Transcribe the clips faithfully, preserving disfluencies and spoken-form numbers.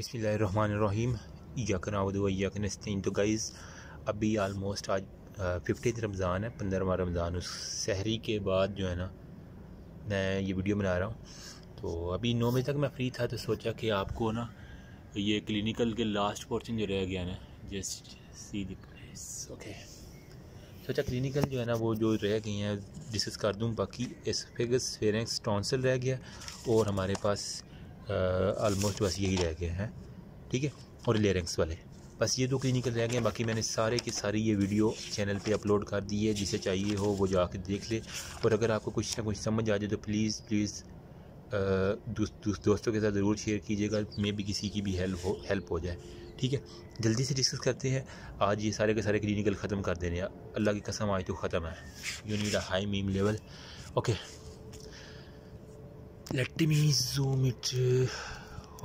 बिस्मिल्लाह याकनाउदयाकनस्तीन। तो गाइज़ अभी आलमोस्ट आज फिफ्टीन रमज़ान है, पंद्रहवा रमज़ान। उस सहरी के बाद जो है ना मैं ये वीडियो बना रहा हूँ। तो अभी नौ बजे तक मैं फ्री था, तो सोचा कि आपको ना ये क्लिनिकल के लास्ट पोर्शन जो रह गया ना, just see the place okay, सोचा क्लिनिकल जो है ना वो जो रह गई हैं डिस्कस कर दूँ। बाकी इसोफेगस फेरिंक्स टॉन्सिल रह गया और हमारे पास आलमोस्ट बस यही रह गया है, ठीक है, और लेरेंक्स वाले बस ये दो क्लिनिकल रह गए हैं। बाकी मैंने सारे के सारी ये वीडियो चैनल पे अपलोड कर दी है, जिसे चाहिए हो वो जाके देख ले। और अगर आपको कुछ ना कुछ समझ आ जाए तो प्लीज़ प्लीज़ दोस्त, दोस्त, दोस्तों के साथ ज़रूर शेयर कीजिएगा, मे भी किसी की भी हेल्प हो हेल्प हो जाए, ठीक है। जल्दी से डिस्कस करते हैं, आज ये सारे के सारे क्लिनिकल ख़त्म कर देने हैं, अल्लाह की कसम आज तो ख़त्म है। You need a high mean level okay, let me zoom it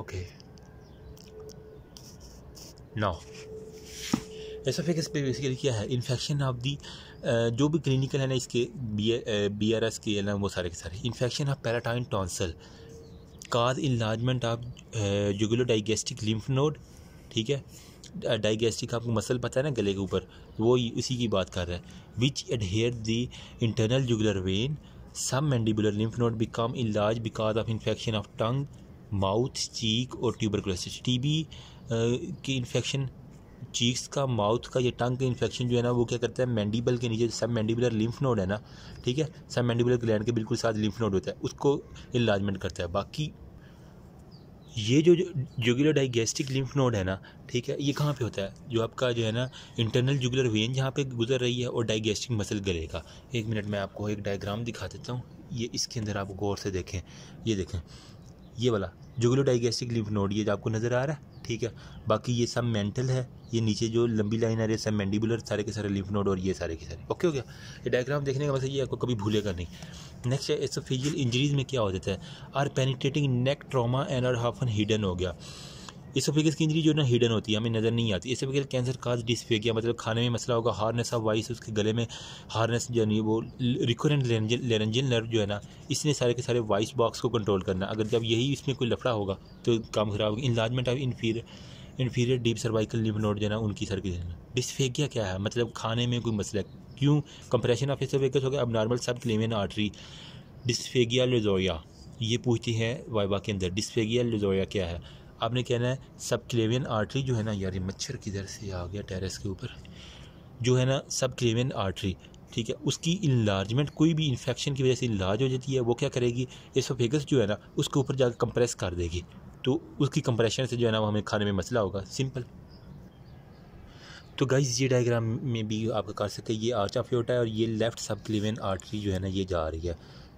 okay. Now oesophagus पे बेसिकली क्या है, इन्फेक्शन ऑफ दी जो भी क्लिनिकल है ना इसके बी आर एस के है ना वो सारे के सारे। Infection of palatine tonsil cause enlargement of जुगुलो डाइगेस्टिक lymph node, ठीक है। डाइगेस्टिक आपको मसल पता है ना, गले के ऊपर, वो उसी की बात कर रहा है। Which adhere the internal jugular vein submandibular lymph node become enlarge because of infection of tongue mouth cheek और ट्यूबरकुलोसिस। टीबी की इन्फेक्शन चीक्स का, माउथ का, ये टंग का इन्फेक्शन जो है ना वो क्या करता है, मैंडिबल के नीचे सब मैंडिबुलर लिम्फ नोड है ना, ठीक है, सब मैंडिबुलर ग्लैंड के बिल्कुल साथ लिम्फ नोड होता है, उसको इनलार्जमेंट करता है। बाकी ये जो जुगुलर डाइगेस्टिक लिम्फ नोड है ना, ठीक है, ये कहाँ पे होता है, जो आपका जो है ना इंटरनल जुगुलर वेन जहाँ पे गुजर रही है और डाइगेस्टिक मसल गले का। एक मिनट मैं आपको एक डायग्राम दिखा देता हूँ, ये इसके अंदर आप गौर से देखें, ये देखें ये वाला जुगुलो डाइगेस्टिक लिम्फ नोड ये आपको नज़र आ रहा है, ठीक है। बाकी ये सब मेंटल है, ये नीचे जो लंबी लाइन आ रही है सब मैंडिबुलर सारे के सारे लिम्फ नोड और ये सारे के सारे ओके हो गया। ये डायग्राम देखने का मतलब ये आपको कभी भूलेगा नहीं। नेक्स्ट है एसोफेजियल इंजरीज में क्या हो जाता है, are penetrating neck trauma and are हाफन hidden हो गया। इसोफेगस की इंजरी जो ना हिडन होती है, हमें नज़र नहीं आती। इसोफेगल कैंसर काज डिस्फेगिया मतलब खाने में मसला होगा, हार्नेस ऑफ वाइस उसके गले में हार्नेस जो नहीं वो रिकरेंट लेरेंजियल नर्व जो है ना इसने सारे के सारे वाइस बॉक्स को कंट्रोल करना। अगर जब यही इसमें कोई लफड़ा होगा तो काम खराब होगा। Enlargement of inferior inferior deep cervical lymph node जो है ना उनकी सर की। डिस्फेगिया क्या है, मतलब खाने में कोई मसला क्यों, कंप्रेशन ऑफ इसोफेगस हो गया, अब normal subclavian artery. Dysphagia lusoria ये पूछती है वाइवा के अंदर, डिस्फेगिया लेजोरिया क्या है, आपने कहना है सबक्लेवियन आर्टरी जो है ना, यार मच्छर किधर से आ गया टेरेस के ऊपर, जो है ना सबक्लेवियन आर्टरी, ठीक है, उसकी इनलार्जमेंट कोई भी इन्फेक्शन की वजह से इनलार्ज हो जाती है। वो क्या करेगी, इसोफेगस जो है ना उसके ऊपर जाकर कंप्रेस कर देगी, तो उसकी कंप्रेशन से जो है ना हमें खाने में मसला होगा, सिंपल। तो गाइज़ ये डायग्राम में भी आपका कर सकते हैं, ये आर्च ऑफ एओर्टा है और ये लेफ्ट सबक्लेवियन आर्टरी जो है ना ये जा रही है,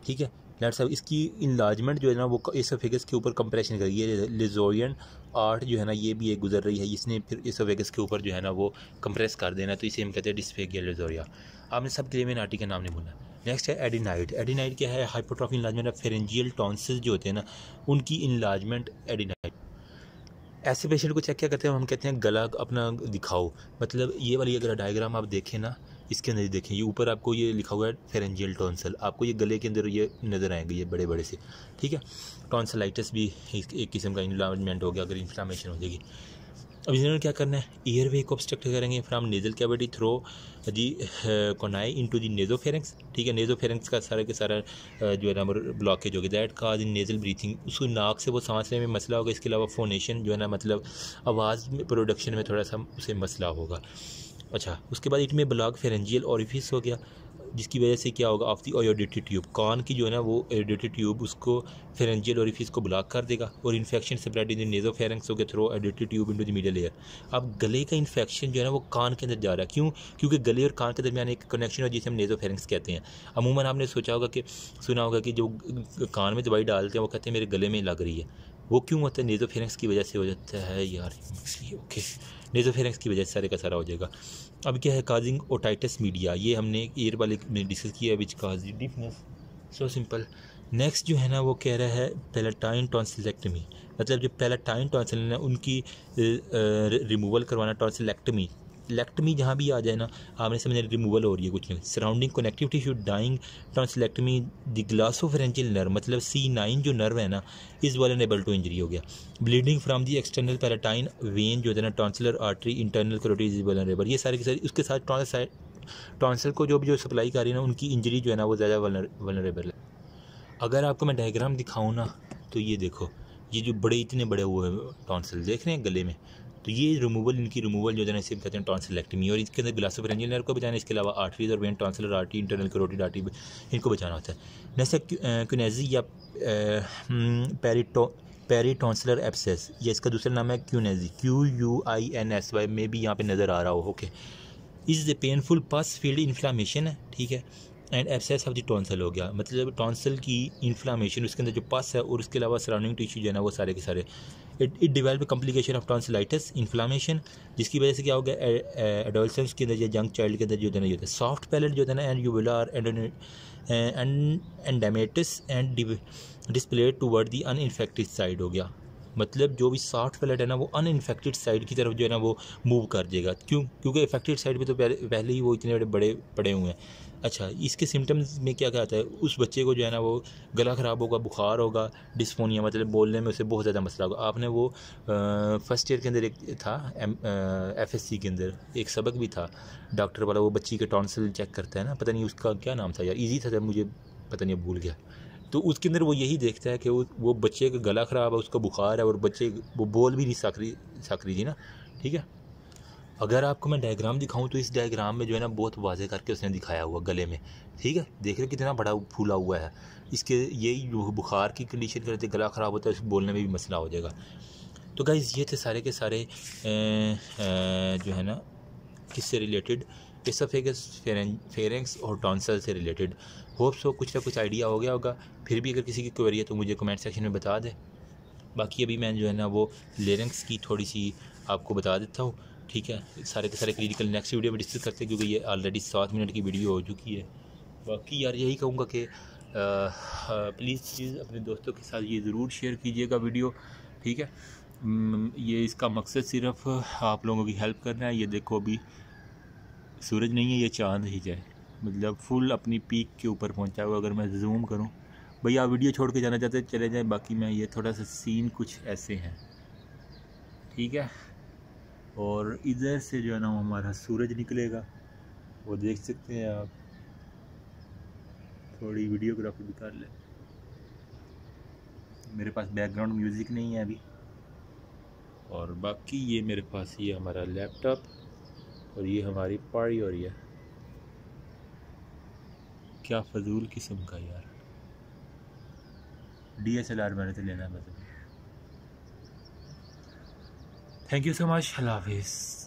ठीक है। लेट साहब इसकी इनलार्जमेंट जो है ना वो इसोफेगस के ऊपर कंप्रेशन करी है। लेजोरियन आर्ट जो है ना ये भी एक गुजर रही है, इसने फिर इसोफेगस के ऊपर जो है ना वो कंप्रेस कर देना, तो इसे हम कहते हैं डिस्फेगिया लेजोरिया। आपने सबक्लेवियन आर्टरी का नाम नहीं बोला। नेक्स्ट है एडीनाइट। एडीनाइट क्या है, hypertrophic enlargement of pharyngeal tonsils जो होते हैं ना उनकी इनलार्जमेंट एडीनाइट। ऐसे पेशेंट को चेक क्या करते हैं हम, कहते हैं गला अपना दिखाओ, मतलब ये वाली अगर डायग्राम आप देखें ना इसके अंदर देखें, ये ऊपर आपको ये लिखा हुआ है फेरेंजियल टॉन्सल, आपको ये गले के अंदर ये नज़र आएंगे ये बड़े बड़े से, ठीक है। टॉन्सिलाइटिस भी एक किस्म का इनलार्जमेंट हो गया, अगर इन्फ्लामेशन हो जाएगी। अब इन्होंने क्या करना है, ईयर वे को ऑब्स्ट्रक्ट करेंगे from nasal cavity through the choanae into the nasopharynx, ठीक है। नेजोफेरेंक्स का सारा के सारा जो है ना ब्लॉकेज हो गया, that cause in nasal breathing, उसको नाक से वो सांस लेने में मसला होगा। इसके अलावा फोनेशन जो है ना मतलब आवाज़ में प्रोडक्शन में थोड़ा सा उसे मसला होगा। अच्छा उसके बाद इसमें ब्लॉक फेरेंजियल ऑरिफिस हो गया, जिसकी वजह से क्या होगा, ऑफ दी एडिटी ट्यूब, कान की जो है ना वो एडिटी ट्यूब उसको फेरेंजियल ऑरिफिस को ब्लॉक कर देगा। और infection spread in the nasopharynx हो गया through auditory tube into the medial layer. अब गले का इन्फेक्शन जो है ना वो कान के अंदर जा रहा है, क्यों, क्योंकि गले और कान के दरमियान एक कनेक्शन है जिसे हम नेजोफेरेंक्स कहते हैं। अमूमन आपने सोचा होगा कि सुना होगा कि जो कान में दवाई डालते हैं वो कहते हैं मेरे गले में लग रही है, वो क्यों होता है, नेजोफेरेंक्स की वजह से हो जाता है यार, ओके, नेजोफेरेंक्स की वजह से सारे का सारा हो जाएगा। अब क्या है, काजिंग ओटाइटिस मीडिया, ये हमने ईयर वाले में डिस्कस किया, which cause deafness, so simple. Next जो है ना वो कह रहा है पैलेटाइन टॉन्सिलेक्टमी, मतलब जो पैलेटाइन टॉन्सिल है उनकी रिमूवल करवाना, टॉन्सिलेक्टमी टॉन्सिलेक्टमी जहाँ भी आ जाए ना आपने समझ रिमूवल हो रही है कुछ नहीं। Surrounding connective tissue dying tonsillectomy the glossopharyngeal nerve मतलब सी नाइन जो नर्व है ना इज़ वल्नरेबल टू इंजरी हो गया। Bleeding from the external palatine vein जो है ना tonsillar artery internal carotid is vulnerable. ये सारे के सारे उसके साथ टॉन्सिल टॉन्सिल को जो भी जो सप्लाई कर रही है ना उनकी इंजरी जो है ना वो ज़्यादा वल्नरेबल है। अगर आपको मैं डायग्राम दिखाऊँ ना तो ये देखो ये जो बड़े इतने बड़े हुए टॉन्सिल देख रहे हैं गले में तो ये रिमूवल इनकी रिमूवल जो है इसे कहते हैं टॉन्सिलेक्टमी। और इसके अंदर ग्लासोफेरिन्जियल नर्व को बचाना इसके अलावा आर्टरीज और vein tonsillar artery internal carotid artery इनको बचाना होता है। नेक्स्ट क्यूनेजी या पैरिटो पेरीटॉन्सिलर एब्सेस ये इसका दूसरा नाम है quinsy Q U I N S Y में भी यहाँ पे नज़र आ रहा हो। Okay is a painful pus filled inflammation है ठीक है and abscess of the tonsil हो गया मतलब टॉन्सिल की इन्फ्लामेशन उसके अंदर जो पस है और उसके अलावा सराउंडिंग टिश्यू जो है ना वो सारे के सारे। It it develop complication of tonsillitis inflammation जिसकी वजह से क्या हो गया एडोलसेंस के अंदर या यंग चाइल्ड के अंदर जो है ना ये होता है। सॉफ्ट पैलेट जो है ना and uvula and oedematous and display toward the uninfected side हो गया मतलब जो भी सॉफ्ट पैलेट है ना वो अनइन्फेक्टेड साइड की तरफ जो है ना वो मूव कर देगा क्यों क्योंकि इन्फेक्टेड साइड पे तो पहले ही वो इतने बड़े बड़े पड़े हुए हैं। अच्छा इसके सिम्टम्स में क्या क्या आता है उस बच्चे को जो है ना वो गला ख़राब होगा बुखार होगा डिस्फोनिया मतलब बोलने में उसे बहुत ज़्यादा मसला होगा। आपने वो फर्स्ट ईयर के अंदर एक था एफएससी के अंदर एक सबक भी था डॉक्टर वाला वो बच्ची के टॉन्सिल चेक करता है ना पता नहीं उसका क्या नाम था यार ईजी था मुझे पता नहीं भूल गया। तो उसके अंदर वो यही देखता है कि वो वो बच्चे का गला ख़राब है उसका बुखार है और बच्चे वो बोल भी नहीं सकरी सकरी थी ना ठीक है। अगर आपको मैं डायग्राम दिखाऊं तो इस डायग्राम में जो है ना बहुत वाजे करके उसने दिखाया हुआ गले में ठीक है देख रहे कितना बड़ा फूला हुआ है इसके यही बुखार की कंडीशन करते गला ख़राब होता है उसको बोलने में भी मसला हो जाएगा। तो गाइज़ ये थे सारे के सारे ए, ए, जो है ना किससे रिलेटेड इसोफेगस फेरिंक्स और टॉन्सिल से रिलेटेड होप सो कुछ ना कुछ आइडिया हो गया होगा। फिर भी अगर किसी की क्वेरी है तो मुझे कमेंट सेक्शन में बता दे। बाकी अभी मैं जो है ना वो लेरेंक्स की थोड़ी सी आपको बता देता हूँ ठीक है सारे के सारे क्लिनिकल नेक्स्ट वीडियो में डिस्कस करते हैं क्योंकि ये ऑलरेडी सात मिनट की वीडियो हो चुकी है। बाकी यार यही कहूँगा कि प्लीज़ चीज़ अपने दोस्तों के साथ ये ज़रूर शेयर कीजिएगा वीडियो ठीक है। ये इसका मकसद सिर्फ आप लोगों की हेल्प करना है। ये देखो अभी सूरज नहीं है ये चाँद ही जाए मतलब फुल अपनी पीक के ऊपर पहुंचा हुआ। अगर मैं जूम करूं भैया आप वीडियो छोड़ के जाना चाहते हैं चले जाएं। बाकी मैं ये थोड़ा सा सीन कुछ ऐसे हैं ठीक है और इधर से जो है ना हमारा सूरज निकलेगा वो देख सकते हैं आप। थोड़ी वीडियोग्राफी भी कर लें मेरे पास बैकग्राउंड म्यूज़िक नहीं है अभी। और बाकी ये मेरे पास ये हमारा लैपटॉप और ये हमारी पहाड़ी हो रही है क्या फजूल किस्म का यार डी एस एल आर मैंने तो लेना है मतलब। थैंक यू सो मच अल्लाह हाफिज़।